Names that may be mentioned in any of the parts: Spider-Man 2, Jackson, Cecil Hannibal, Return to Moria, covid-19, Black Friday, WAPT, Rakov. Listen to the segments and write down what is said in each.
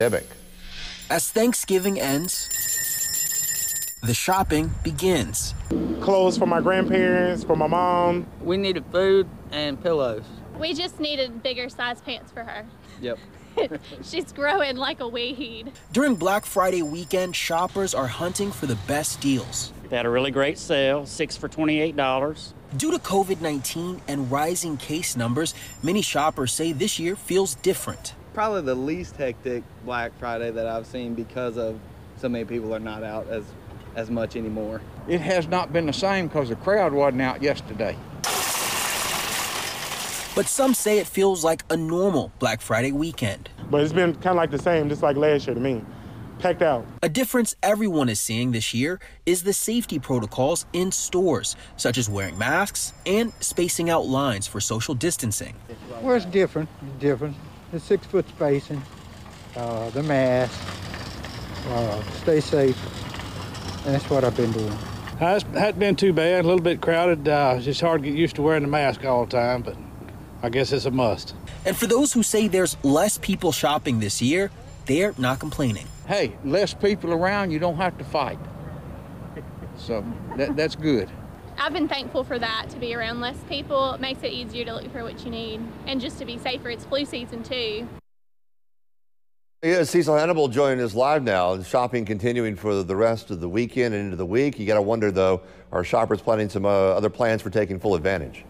As Thanksgiving ends, the shopping begins. Clothes for my grandparents, for my mom. We needed food and pillows. We just needed bigger size pants for her. Yep. She's growing like a weed. During Black Friday weekend, shoppers are hunting for the best deals. They had a really great sale, 6 for $28. Due to COVID-19 and rising case numbers, many shoppers say this year feels different. Probably the least hectic Black Friday that I've seen because of so many people are not out as much anymore. It has not been the same because the crowd wasn't out yesterday. But some say it feels like a normal Black Friday weekend. But it's been kind of like the same, just like last year to me. Packed out. A difference everyone is seeing this year is the safety protocols in stores, such as wearing masks and spacing out lines for social distancing. Well, it's different. It's different. The 6-foot spacing, the mask, stay safe. And that's what I've been doing. It hasn't been too bad, a little bit crowded. It's just hard to get used to wearing the mask all the time, but I guess it's a must. And for those who say there's less people shopping this year, they're not complaining. Hey, less people around, you don't have to fight. So that's good. I've been thankful for that, to be around less people. It makes it easier to look for what you need and just to be safer. It's flu season too. Yeah, Cecil Hannibal joining us live now, and shopping continuing for the rest of the weekend and into the week. You got to wonder, though, are shoppers planning some other plans for taking full advantage?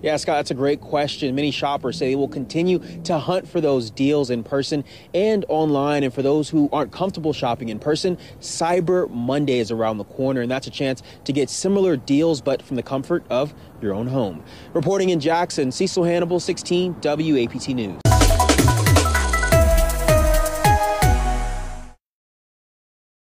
Yeah, Scott, that's a great question. Many shoppers say they will continue to hunt for those deals in person and online. And for those who aren't comfortable shopping in person, Cyber Monday is around the corner, and that's a chance to get similar deals, but from the comfort of your own home. Reporting in Jackson, Cecil Hannibal, 16 WAPT News.